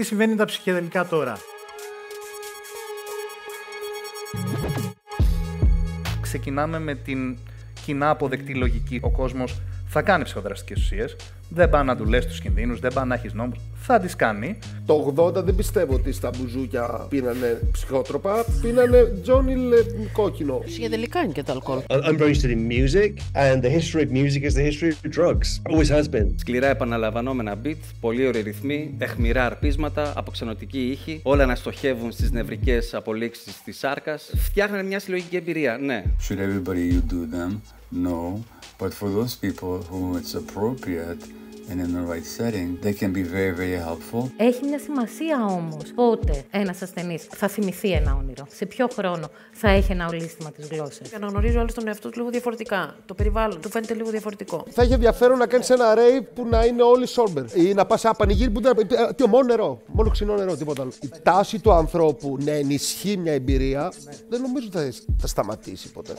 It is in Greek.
Τι συμβαίνει τα ψυχεδελικά τώρα. Ξεκινάμε με την κοινά αποδεκτή λογική. Ο κόσμος θα κάνει ψυχοδραστικές ουσίες, δεν πάει να του λες τους κινδύνους, δεν πάει να έχεις νόμους, θα τις κάνει. Το 80 δεν πιστεύω ότι στα μπουζούκια πίνανε ψυχότροπα, πίνανε τζόνιλ κόκκινο. Ψυχεδελικά είναι και το αλκοόλ. I'm very interested in music and the history of music is the history of drugs. Always has been. Σκληρά επαναλαμβανόμενα beat, πολύ ωραίοι ρυθμοί, αιχμηρά αρπίσματα, αποξενωτική ήχη, όλα να στοχεύουν στις νευρικές απολύξεις της σάρκας. Φτιάχνανε μια συλλογική εμπειρία, ναι. Should everybody you do them? No, but for those people who it's appropriate and in the right setting, they can be very, very helpful. Έχει μια σημασία όμως πότε ένας ασθενής θα θυμηθεί ένα όνειρο, σε ποιο χρόνο θα έχει ένα ολίσθημα της γλώσσας. Για να γνωρίζει όλος τον εαυτό του λίγο διαφορετικά, το περιβάλλον του φαίνεται λίγο διαφορετικό. Θα έχει ενδιαφέρον να κάνεις ένα rave που να είναι όλοι sober ή να πας σε ένα πανηγύρι που είναι μόνο νερό, μόνο ξινό νερό, τίποτα άλλο. Η τάση του ανθρώπου να ενισχύει μια εμπειρία δεν νομίζω θα σταματήσει ποτέ.